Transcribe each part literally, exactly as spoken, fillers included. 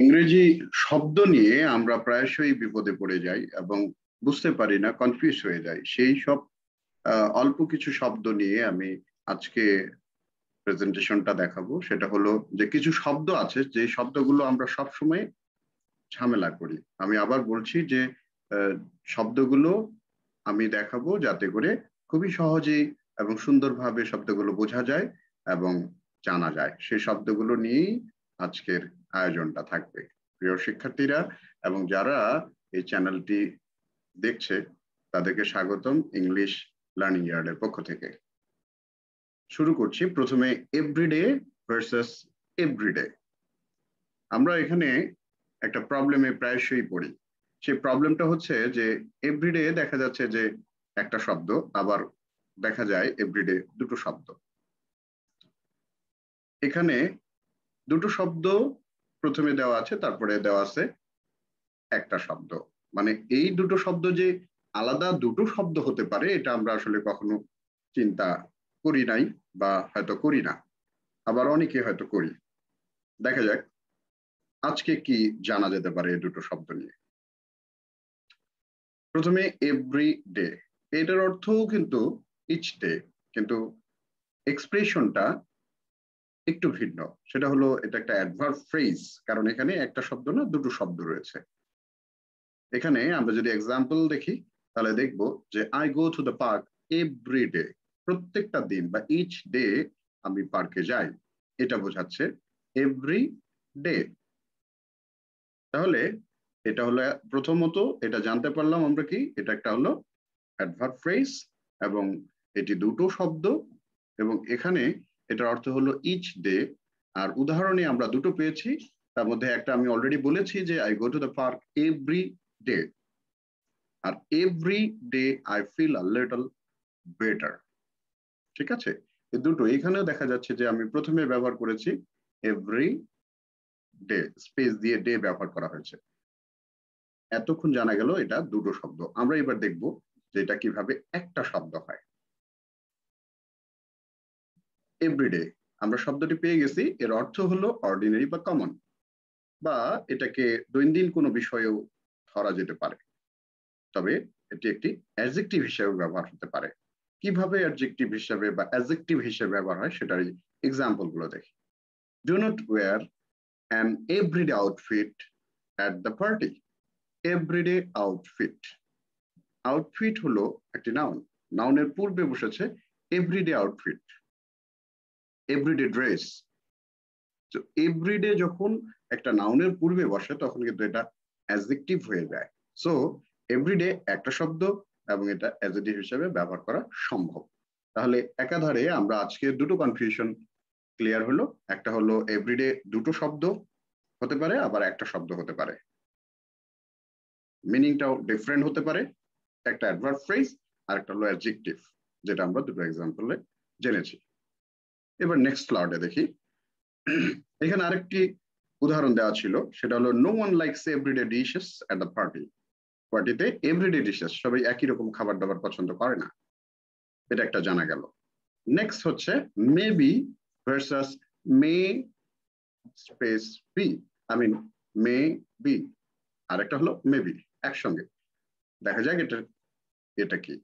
ইংরেজি শব্দ নিয়ে আমরা প্রায়শই বিপদে পড়ে যাই এবং বুঝতে পারি না, কনফিউজ হয়ে যাই। সেই সব অল্প কিছু শব্দ নিয়ে আমি আজকে প্রেজেন্টেশনটা দেখাবো। সেটা হলো যে কিছু শব্দ আছে যে শব্দগুলো আমরা সব সময় ঝামেলা করি। আমি আবার বলছি যে শব্দগুলো আমি দেখাবো যাতে করে খুবই সহজেই এবং সুন্দরভাবে শব্দগুলো বোঝা যায় এবং জানা যায়। সেই শব্দগুলো নিয়েই আজকের আয়োজনটা থাকবে। প্রিয় শিক্ষার্থীরা এবং যারা এই চ্যানেলটি দেখছে তাদেরকে স্বাগতম ইংলিশ লার্নিং ইয়ার্ডের পক্ষ থেকে। শুরু করছি। প্রথমে এভরিডে ভার্সেস এভরিডে। আমরা এখানে একটা প্রবলেমে প্রায়শই পড়ি। সেই প্রবলেমটা হচ্ছে যে এভরিডে দেখা যাচ্ছে যে একটা শব্দ, আবার দেখা যায় এভরিডে দুটো শব্দ। এখানে দুটো শব্দ প্রথমে দেওয়া আছে, তারপরে দেওয়া আছে একটা শব্দ। মানে এই দুটো শব্দ যে আলাদা দুটো শব্দ হতে পারে এটা আমরা আসলে কখনো চিন্তা করি নাই বা হয়তো করি না, আবার অনেকে হয়তো করি। দেখা যাক আজকে কি জানা যেতে পারে এই দুটো শব্দ নিয়ে। প্রথমে এভরি ডে, এটার অর্থও কিন্তু ইচ ডে, কিন্তু এক্সপ্রেশনটা একটু ভিন্ন। সেটা হলো এটা একটা অ্যাডভার্ব ফ্রেজ, কারণ এখানে একটা শব্দ না দুটো শব্দ রয়েছে। এখানে আমরা যদি এক্সাম্পল দেখি তাহলে দেখব যে I go to the park every day, প্রত্যেকটা দিন বা ইচ ডে আমি পার্কে যাই, এটা বোঝাচ্ছে এভরি ডে। তাহলে এটা হলো প্রথমত এটা জানতে পারলাম আমরা কি এটা একটা হলো অ্যাডভার্ব ফ্রেজ এবং এটি দুটো শব্দ এবং এখানে এটার অর্থ হলো ইচ ডে। আর উদাহরণে আমরা দুটো পেয়েছি, তার মধ্যে একটা আমি অলরেডি বলেছি যে I go to the park every day, আর every day I feel a little better. ঠিক আছে, এই দুটো এখানেও দেখা যাচ্ছে যে আমি প্রথমে ব্যবহার করেছি এভরি ডে, স্পেস দিয়ে ডে ব্যবহার করা হয়েছে। এতক্ষণ জানা গেল এটা দুটো শব্দ। আমরা এবার দেখব যে এটা কিভাবে একটা শব্দ হয়। এভরিডে আমরা শব্দটি পেয়ে গেছি, এর অর্থ হলো অর্ডিনারি বা কমন, বা এটাকে দৈনন্দিন কোনো বিষয়েও ধরা যেতে পারে, তবে এটি একটি অ্যাডজেক্টিভ হিসেবে ব্যবহার হতে পারে। কিভাবে অ্যাডজেক্টিভ হিসেবে বা অ্যাডজেক্টিভ হিসেবে ব্যবহার হয় সেটারই এক্সাম্পলগুলো দেখি। Do not wear an everyday outfit at the party. Everyday outfit, outfit হলো একটি নাউন, নাউনের পূর্বে বসেছে এভরিডে আউটফিট, এভরিডে ড্রেস। তো এভরিডে যখন একটা নাউনের পূর্বে বসে তখন কিন্তু এটা অ্যাডজেক্টিভ হয়ে যায়। সো এভরিডে একটা শব্দ এবং এটা অ্যাডজেক্টিভ হিসেবে ব্যবহার করা সম্ভব। তাহলে একাধারে আমরা আজকে দুটো কনফিউশন ক্লিয়ার হলো। একটা হলো এভরিডে দুটো শব্দ হতে পারে, আবার একটা শব্দ হতে পারে, মিনিংটাও ডিফারেন্ট হতে পারে, একটা অ্যাডভার্ব ফ্রেজ আর একটা হলো অ্যাডজেক্টিভ, যেটা আমরা দুটো এক্সাম্পলে জেনেছি। এবার নেক্সট স্লাইডে দেখি। এখানে আরেকটি উদাহরণ দেওয়া ছিল, সেটা হলো no one likes everyday dishes at the party. পার্টিতে এভরিডে ডিশেস, সবাই একই রকম খাবার দাবার পছন্দ করে না, এটা একটা জানা গেল। নেক্সট হচ্ছে maybe versus may space be, I mean may be, আর একটা হলো মেবি, একসঙ্গে। দেখা যাক এটা এটা কি।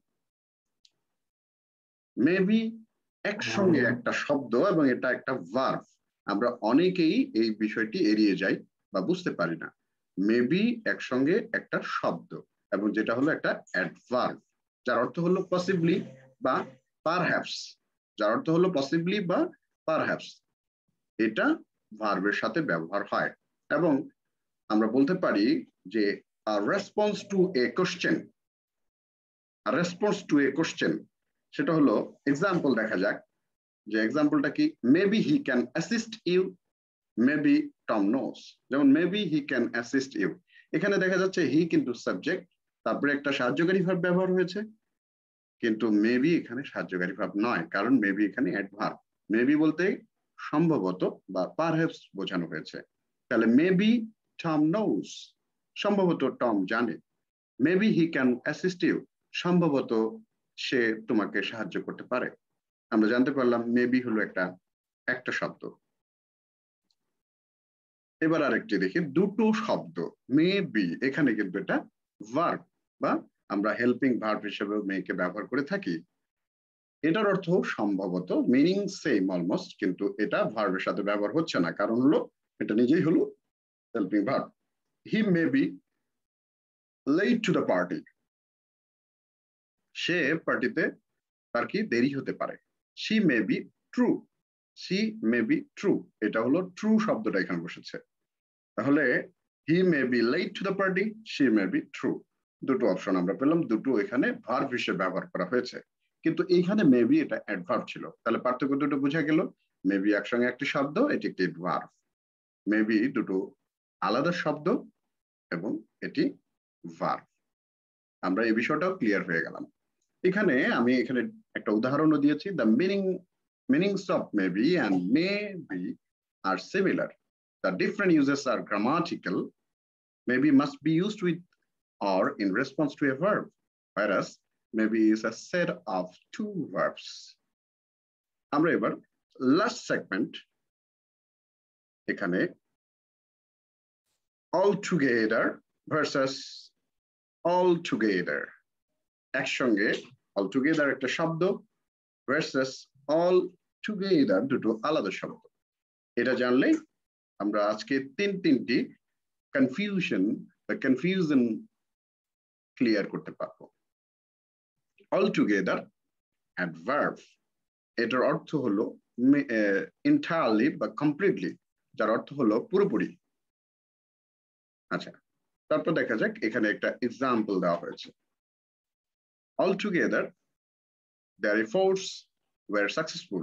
মেবি একসঙ্গে একটা শব্দ এবং এটা একটা ভার্ব। আমরা অনেকেই এই বিষয়টি এড়িয়ে যাই বা বুঝতে পারি না। মেবি একসঙ্গে একটা শব্দ এবং যেটা হলো একটা অ্যাডভার্ব, যার অর্থ হলো পসিবলি বা পারহ্যাপস, যার অর্থ হলো পসিবলি বা পারহ্যাপস। এটা ভার্বের সাথে ব্যবহার হয় এবং আমরা বলতে পারি যে a response to a question. A response to a question, সেটা হলো এক্সাম্পল দেখা যাক যে এক্সাম্পলটা কি। Maybe he can assist you, maybe Tom knows. যেমন maybe he can assist you, এখানে দেখা যাচ্ছে হি কিন্তু সাবজেক্ট, তারপরে একটা সাহায্যকারী ভাব ব্যবহার হয়েছে, কিন্তু মেবি এখানে সাহায্যকারী ভাব নয়, কারণ মেবি এখানে অ্যাডভার্ব। মেবি বলতে সম্ভবত বা পারহ্যাপস বোঝানো হয়েছে। তাহলে মেবি টম নোস, সম্ভবত টম জানে। Maybe he can assist you, সম্ভবত সে তোমাকে সাহায্য করতে পারে। আমরা জানতে পারলাম মেবি হলো একটা একটা শব্দ। এবার আরেকটি দেখি, দুটো শব্দ মে বি, এখানে কিন্তু এটা ভার্ব বা আমরা হেল্পিং ভার্ব হিসেবে মেকে ব্যবহার করে থাকি। এটার অর্থ সম্ভবত, মিনিং সেম অলমোস্ট, কিন্তু এটা ভার্বের সাথে ব্যবহার হচ্ছে না, কারণ হলো এটা নিজেই হলো helping verb. He may be late to the party, সে পার্টিতে তার কি দেরি হতে পারে। She may be true, she may be true, এটা হলো ট্রু শব্দটা এখানে বসেছে। তাহলে he may be late to the party, she may be true, দুটো অপশন আমরা পেলাম, দুটো এখানে ভার্ব হিসেবে ব্যবহার করা হয়েছে, কিন্তু এইখানে মেবি এটা অ্যাডভার্ব ছিল। তাহলে পার্থক্য দুটো বোঝা গেল, মেবি একসঙ্গে একটি শব্দ, এটি একটি ভার্ব, মেবি দুটো আলাদা শব্দ এবং এটি ভার্ব। আমরা এই বিষয়টাও ক্লিয়ার হয়ে গেলাম। এখানে আমি এখানে একটা উদাহরণও দিয়েছি, the meaning meanings of maybe and may be are similar, the different uses are grammatical, maybe must be used with or in response to a verb, whereas maybe is a set of two verbs. আমরা এবার last segment, এখানে all together versus all together, একসঙ্গে all together একটা শব্দ versus all together দুটো আলাদা শব্দ। এটা জানলে আমরা আজকে তিন তিনটি কনফিউশন the confusion ক্লিয়ার করতে পারবো। অল টুগেদার অ্যাডভার্ব, এটার অর্থ হলো এন্টায়ারলি বা কমপ্লিটলি, যার অর্থ হলো পুরোপুরি। আচ্ছা, তারপর দেখা যাক এখানে একটা এক্সাম্পল দেওয়া হয়েছে। All together their efforts were successful,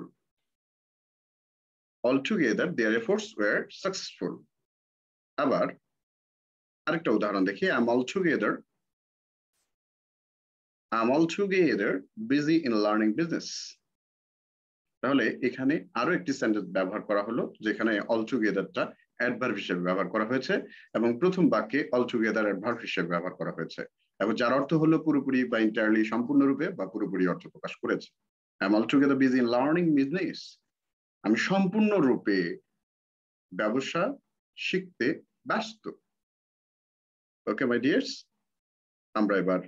all together their efforts were successful. আবার আরেকটা উদাহরণ দেখি, I am all together I'm altogether busy in learning business. তাহলে এখানে আরো একটি সেন্টেন্স ব্যবহার করা হলো, যেখানে অলটুগেদারটা অ্যাডভার্ব হিসেবে ব্যবহার করা হয়েছে এবং প্রথম বাক্যে অলটুগেদার অ্যাডভার্ব হিসেবে ব্যবহার করা হয়েছে, এবং যার অর্থ হলো পুরোপুরি বা ইন্টারলি, সম্পূর্ণরূপে বা পুরোপুরি অর্থ প্রকাশ করেছে। I am altogether busy in learning business, আমি সম্পূর্ণরূপে ব্যবসা শিখতে ব্যস্ত। ওকে মাই ডিয়ার্স, আমরা এবার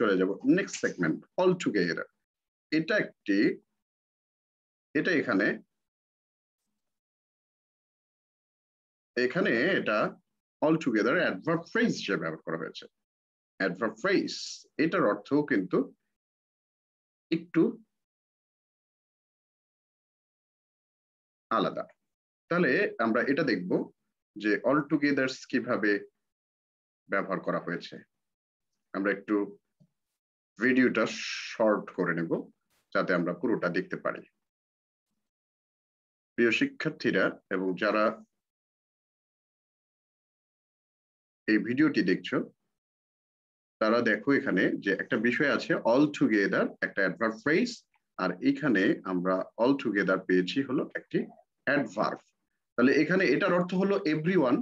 চলে যাব নেক্সট সেগমেন্ট, অল টুগেদার। এটা একটি, এটা এখানে এখানে এটা অল টুগেদার অ্যাডভার্ব ফ্রেজ হিসেবে ব্যবহার করা হয়েছে। অ্যাডভার্ব ফ্রেজ, এটার অর্থ কিন্তু একটু আলাদা। তাহলে আমরা এটা দেখব যে অল টুগেদারস কিভাবে ব্যবহার করা হয়েছে। আমরা একটু ভিডিওটা শর্ট করে নেব যাতে আমরা পুরোটা দেখতে পারি। প্রিয় শিক্ষার্থীরা এবং যারা এই ভিডিওটি দেখছো, তারা দেখো এখানে যে একটা বিষয় আছে, অল টুগেদার একটা অ্যাডভার্ব ফ্রেজ, আর এখানে আমরা অল টুগেদার পেয়েছি হলো একটি অ্যাডভার্ব। তাহলে এখানে এটার অর্থ হলো এভরিওয়ান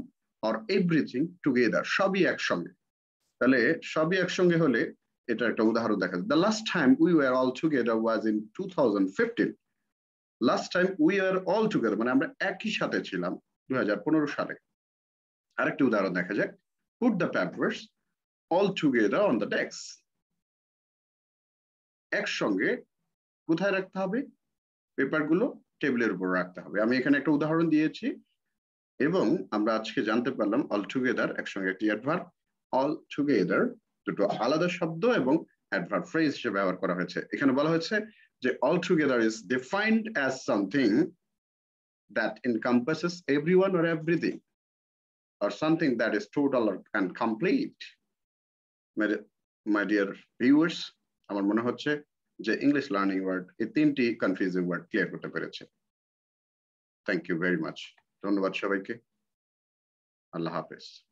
অর এভরিথিং টুগেদার, সবই একসঙ্গে। তাহলে সবই একসঙ্গে হলে এটা একটা উদাহরণ দেখা যায়, the last time we were all together was in two thousand fifteen. Last time we were all together মানে আমরা একই সাথে ছিলাম দুই হাজার পনেরো সালে। আরেকটি উদাহরণ দেখা যাক, put the papers all together on the desk, একসঙ্গে কোথায় রাখতে হবে, পেপারগুলো টেবিলের উপর রাখতে হবে। আমি এখানে একটা উদাহরণ দিয়েছি এবং আমরা আজকে জানতে পারলাম অল টুগেদার একসঙ্গে একটি অ্যাডভার্ব, অল টুগেদার দুটো আলাদা শব্দ এবং অ্যাডভার্ব ফ্রেজ হিসেবে ব্যবহার করা হয়েছে। এখানে বলা হয়েছে যে all together is defined as something that encompasses everyone or everything, or something that is total and complete. My dear viewers, আমার মনে হচ্ছে যে ইংলিশ লার্নিং ওয়ার্ড এই তিনটি কনফিউজিং ওয়ার্ড ক্লিয়ার করতে পেরেছে। থ্যাংক ইউ ভেরি মাচ, ধন্যবাদ সবাইকে, আল্লাহ হাফেজ।